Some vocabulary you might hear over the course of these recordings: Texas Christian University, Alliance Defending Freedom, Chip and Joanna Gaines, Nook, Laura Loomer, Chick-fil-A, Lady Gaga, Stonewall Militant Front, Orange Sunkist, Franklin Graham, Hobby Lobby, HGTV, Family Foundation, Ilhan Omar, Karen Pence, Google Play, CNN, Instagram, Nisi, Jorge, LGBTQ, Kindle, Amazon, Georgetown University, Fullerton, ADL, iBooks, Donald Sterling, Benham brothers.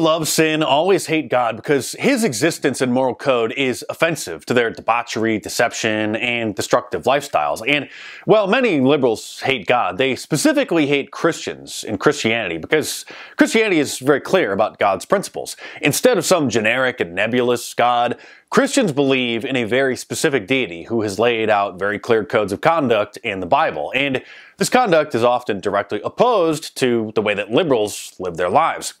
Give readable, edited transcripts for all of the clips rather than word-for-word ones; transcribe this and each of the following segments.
love sin, always hate God because his existence and moral code is offensive to their debauchery, deception, and destructive lifestyles. And while many liberals hate God, they specifically hate Christians and Christianity because Christianity is very clear about God's principles. Instead of some generic and nebulous God, Christians believe in a very specific deity who has laid out very clear codes of conduct in the Bible, and this conduct is often directly opposed to the way that liberals live their lives.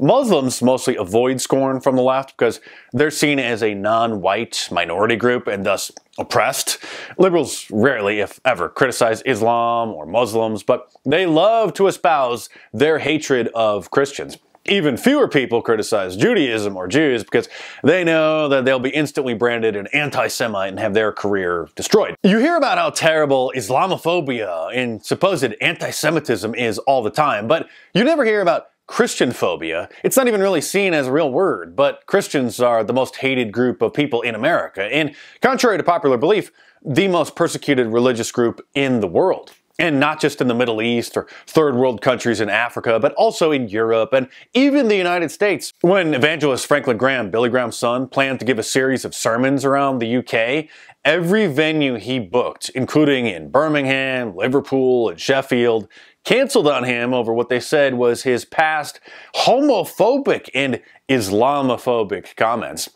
Muslims mostly avoid scorn from the left because they're seen as a non-white minority group and thus oppressed. Liberals rarely, if ever, criticize Islam or Muslims, but they love to espouse their hatred of Christians. Even fewer people criticize Judaism or Jews because they know that they'll be instantly branded an anti-Semite and have their career destroyed. You hear about how terrible Islamophobia and supposed anti-Semitism is all the time, but you never hear about Christian phobia. It's not even really seen as a real word, but Christians are the most hated group of people in America, and contrary to popular belief, the most persecuted religious group in the world. And not just in the Middle East or third world countries in Africa, but also in Europe and even the United States. When evangelist Franklin Graham, Billy Graham's son, planned to give a series of sermons around the UK, every venue he booked, including in Birmingham, Liverpool, and Sheffield, canceled on him over what they said was his past homophobic and Islamophobic comments.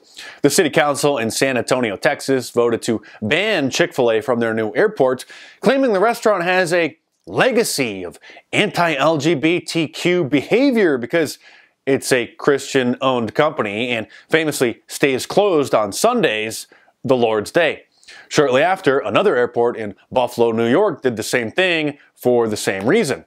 The city council in San Antonio, Texas, voted to ban Chick-fil-A from their new airport, claiming the restaurant has a legacy of anti-LGBTQ behavior because it's a Christian-owned company and famously stays closed on Sundays, the Lord's Day. Shortly after, another airport in Buffalo, New York, did the same thing for the same reason.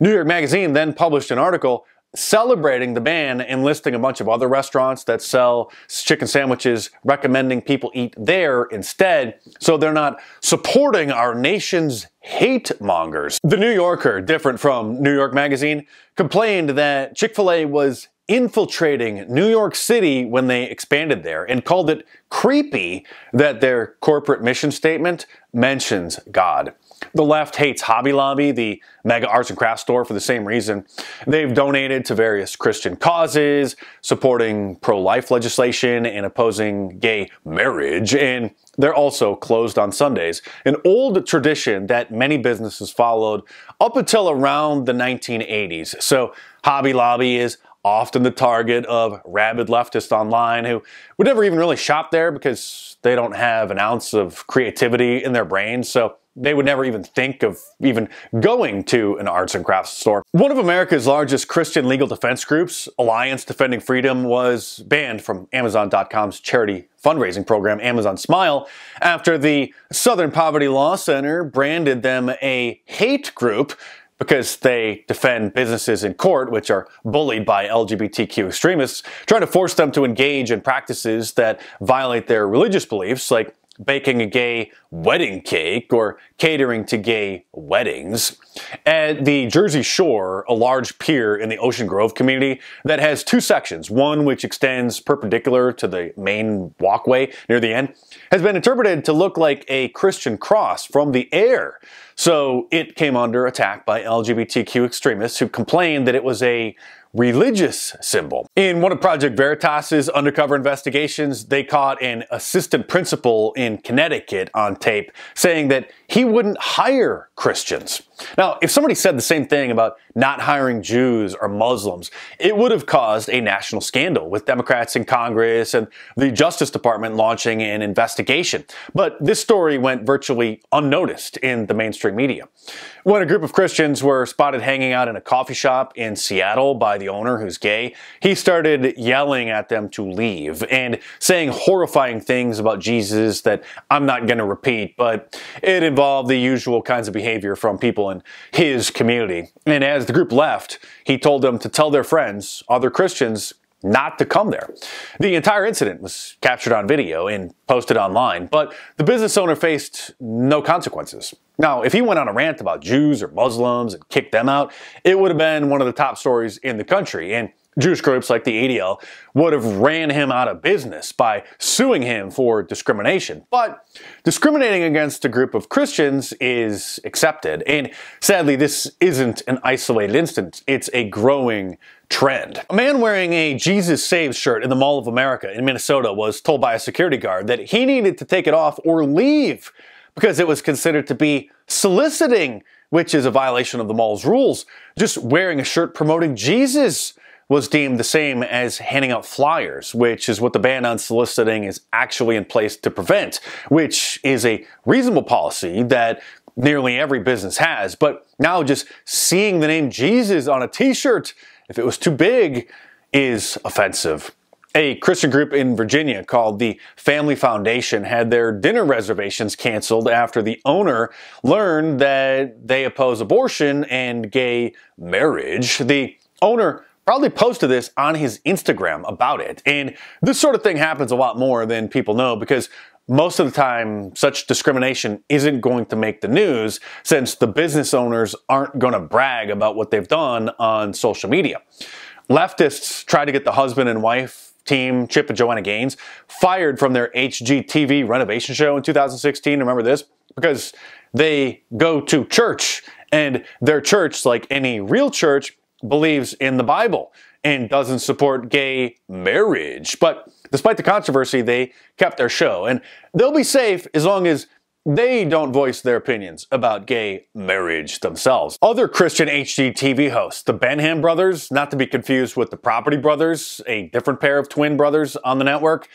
New York Magazine then published an article celebrating the ban and listing a bunch of other restaurants that sell chicken sandwiches, recommending people eat there instead, so they're not supporting our nation's hate mongers. The New Yorker, different from New York Magazine, complained that Chick-fil-A was infiltrating New York City when they expanded there and called it creepy that their corporate mission statement mentions God. The left hates Hobby Lobby, the mega arts and crafts store, for the same reason. They've donated to various Christian causes, supporting pro-life legislation and opposing gay marriage, and they're also closed on Sundays, an old tradition that many businesses followed up until around the 1980s. So Hobby Lobby is often the target of rabid leftists online who would never even really shop there because they don't have an ounce of creativity in their brains, so they would never even think of even going to an arts and crafts store. One of America's largest Christian legal defense groups, Alliance Defending Freedom, was banned from Amazon.com's charity fundraising program, Amazon Smile, after the Southern Poverty Law Center branded them a hate group because they defend businesses in court, which are bullied by LGBTQ extremists, trying to force them to engage in practices that violate their religious beliefs, like baking a gay wedding cake or catering to gay weddings. At the Jersey Shore, a large pier in the Ocean Grove community that has two sections, one which extends perpendicular to the main walkway near the end, has been interpreted to look like a Christian cross from the air. So it came under attack by LGBTQ extremists who complained that it was a religious symbol. In one of Project Veritas's undercover investigations, they caught an assistant principal in Connecticut on tape saying that he wouldn't hire Christians. Now, if somebody said the same thing about not hiring Jews or Muslims, it would have caused a national scandal, with Democrats in Congress and the Justice Department launching an investigation. But this story went virtually unnoticed in the mainstream media. When a group of Christians were spotted hanging out in a coffee shop in Seattle by the owner, who's gay, he started yelling at them to leave and saying horrifying things about Jesus that I'm not going to repeat, but it involved the usual kinds of behavior from people in his community. And as the group left, he told them to tell their friends, other Christians, not to come there. The entire incident was captured on video and posted online, but the business owner faced no consequences. Now, if he went on a rant about Jews or Muslims and kicked them out, it would have been one of the top stories in the country, and Jewish groups like the ADL would have ran him out of business by suing him for discrimination. But discriminating against a group of Christians is accepted. And sadly, this isn't an isolated instance. It's a growing trend. A man wearing a Jesus Saves shirt in the Mall of America in Minnesota was told by a security guard that he needed to take it off or leave because it was considered to be soliciting, which is a violation of the mall's rules. Just wearing a shirt promoting Jesus was deemed the same as handing out flyers, which is what the ban on soliciting is actually in place to prevent, which is a reasonable policy that nearly every business has. But now just seeing the name Jesus on a t-shirt, if it was too big, is offensive. A Christian group in Virginia called the Family Foundation had their dinner reservations canceled after the owner learned that they oppose abortion and gay marriage. The owner probably posted this on his Instagram about it. And this sort of thing happens a lot more than people know because most of the time such discrimination isn't going to make the news since the business owners aren't going to brag about what they've done on social media. Leftists try to get the husband and wife team, Chip and Joanna Gaines, fired from their HGTV renovation show in 2016, remember this? Because they go to church and their church, like any real church, believes in the Bible and doesn't support gay marriage. But despite the controversy, they kept their show. And they'll be safe as long as they don't voice their opinions about gay marriage themselves. Other Christian HGTV hosts, the Benham brothers, not to be confused with the Property Brothers, a different pair of twin brothers on the network,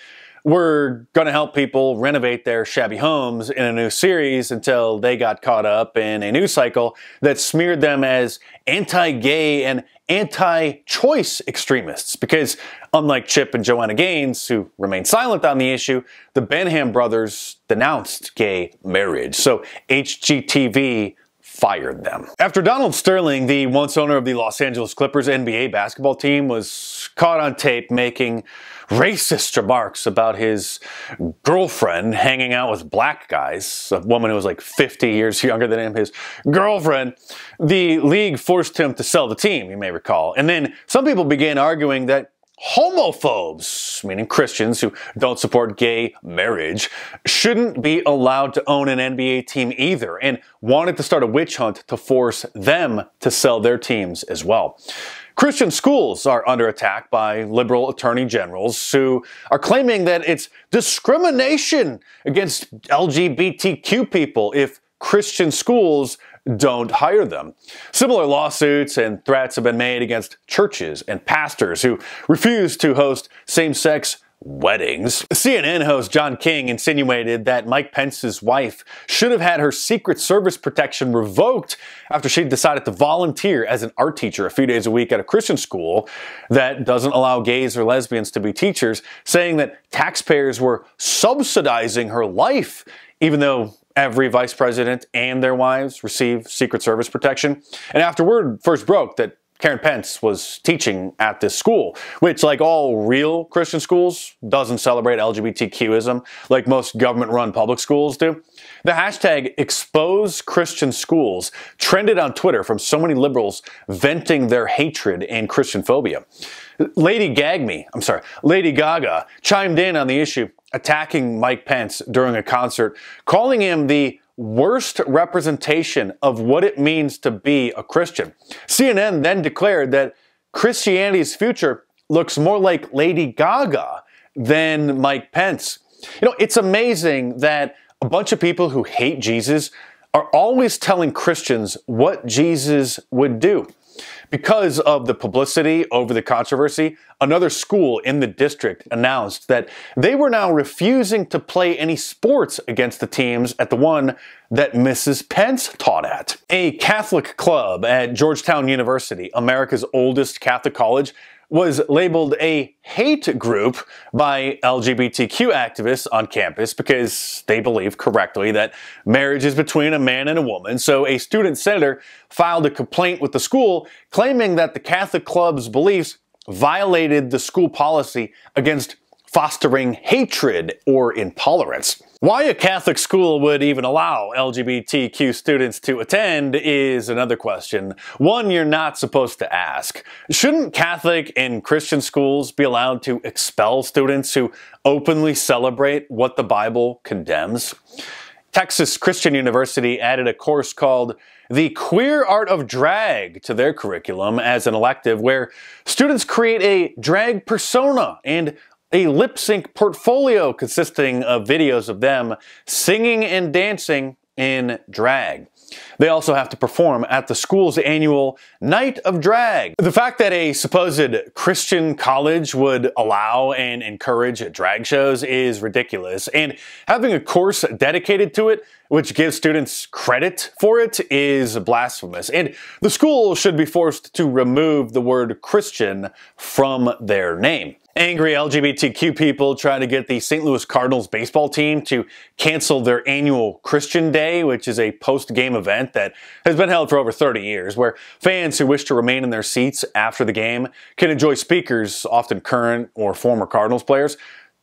were gonna help people renovate their shabby homes in a new series until they got caught up in a news cycle that smeared them as anti-gay and anti-choice extremists. Because unlike Chip and Joanna Gaines, who remained silent on the issue, the Benham brothers denounced gay marriage. So HGTV fired them. After Donald Sterling, the once owner of the Los Angeles Clippers NBA basketball team, was caught on tape making racist remarks about his girlfriend hanging out with black guys, a woman who was like 50 years younger than him, his girlfriend, the league forced him to sell the team, you may recall. And then some people began arguing that homophobes, meaning Christians who don't support gay marriage, shouldn't be allowed to own an NBA team either, and wanted to start a witch hunt to force them to sell their teams as well. Christian schools are under attack by liberal attorney generals who are claiming that it's discrimination against LGBTQ people if Christian schools don't hire them. Similar lawsuits and threats have been made against churches and pastors who refuse to host same-sex weddings. CNN host John King insinuated that Mike Pence's wife should have had her Secret Service protection revoked after she decided to volunteer as an art teacher a few days a week at a Christian school that doesn't allow gays or lesbians to be teachers, saying that taxpayers were subsidizing her life, even though every vice president and their wives receive Secret Service protection. And afterward, first broke that Karen Pence was teaching at this school, which, like all real Christian schools, doesn't celebrate LGBTQism like most government-run public schools do. The hashtag #ExposeChristianSchools trended on Twitter from so many liberals venting their hatred and Christian phobia. Lady Gaga chimed in on the issue, attacking Mike Pence during a concert, calling him the worst representation of what it means to be a Christian. CNN then declared that Christianity's future looks more like Lady Gaga than Mike Pence. You know, it's amazing that a bunch of people who hate Jesus are always telling Christians what Jesus would do. Because of the publicity over the controversy, another school in the district announced that they were now refusing to play any sports against the teams at the one that Mrs. Pence taught at. A Catholic club at Georgetown University, America's oldest Catholic college, was labeled a hate group by LGBTQ activists on campus because they believe correctly that marriage is between a man and a woman. So a student senator filed a complaint with the school claiming that the Catholic club's beliefs violated the school policy against fostering hatred or intolerance. Why a Catholic school would even allow LGBTQ students to attend is another question, one you're not supposed to ask. Shouldn't Catholic and Christian schools be allowed to expel students who openly celebrate what the Bible condemns? Texas Christian University added a course called The Queer Art of Drag to their curriculum as an elective, where students create a drag persona and a lip-sync portfolio consisting of videos of them singing and dancing in drag. They also have to perform at the school's annual Night of Drag. The fact that a supposed Christian college would allow and encourage drag shows is ridiculous, and having a course dedicated to it, which gives students credit for it, is blasphemous, and the school should be forced to remove the word Christian from their name. Angry LGBTQ people try to get the St. Louis Cardinals baseball team to cancel their annual Christian Day, which is a post-game event that has been held for over 30 years, where fans who wish to remain in their seats after the game can enjoy speakers, often current or former Cardinals players,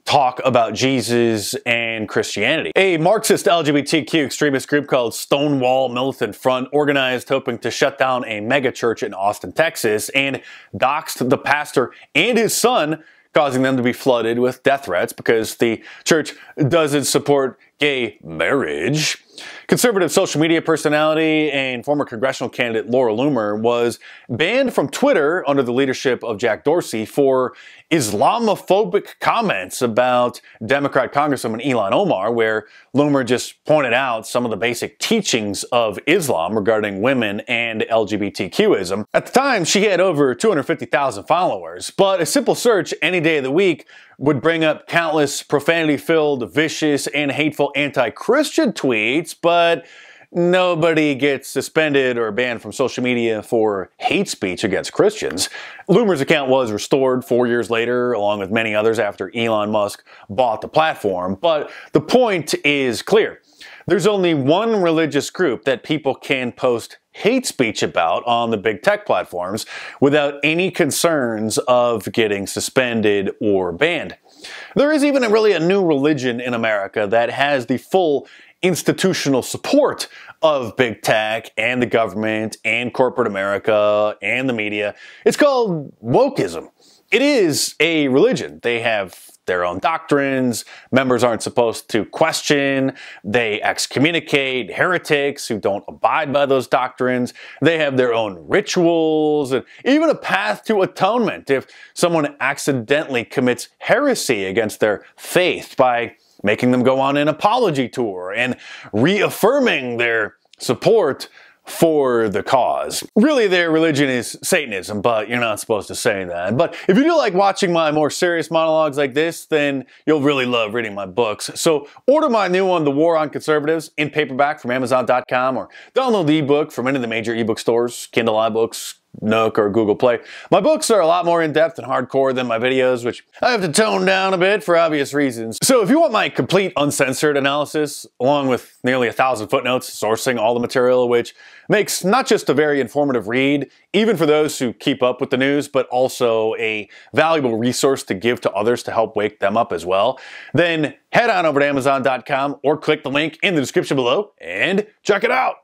talk about Jesus and Christianity. A Marxist LGBTQ extremist group called Stonewall Militant Front organized hoping to shut down a megachurch in Austin, Texas, and doxed the pastor and his son, causing them to be flooded with death threats because the church doesn't support gay marriage. Conservative social media personality and former congressional candidate Laura Loomer was banned from Twitter under the leadership of Jack Dorsey for Islamophobic comments about Democrat Congresswoman Ilhan Omar, where Loomer just pointed out some of the basic teachings of Islam regarding women and LGBTQism. At the time, she had over 250,000 followers, but a simple search any day of the week would bring up countless profanity-filled, vicious, and hateful anti-Christian tweets, but nobody gets suspended or banned from social media for hate speech against Christians. Loomer's account was restored 4 years later, along with many others after Elon Musk bought the platform, but the point is clear. There's only one religious group that people can post hate speech about on the big tech platforms without any concerns of getting suspended or banned. There is even a new religion in America that has the full institutional support of big tech and the government and corporate America and the media. It's called wokeism. It is a religion. They have their own doctrines, members aren't supposed to question, they excommunicate heretics who don't abide by those doctrines, they have their own rituals, and even a path to atonement if someone accidentally commits heresy against their faith by making them go on an apology tour and reaffirming their support for the cause. Really, their religion is Satanism, but you're not supposed to say that. But if you do like watching my more serious monologues like this, then you'll really love reading my books. So order my new one, The War on Conservatives, in paperback from Amazon.com, or download the ebook from any of the major ebook stores, Kindle, iBooks, Nook, or Google Play. My books are a lot more in-depth and hardcore than my videos, which I have to tone down a bit for obvious reasons. So if you want my complete uncensored analysis, along with nearly 1,000 footnotes sourcing all the material, which makes not just a very informative read, even for those who keep up with the news, but also a valuable resource to give to others to help wake them up as well, then head on over to Amazon.com or click the link in the description below and check it out.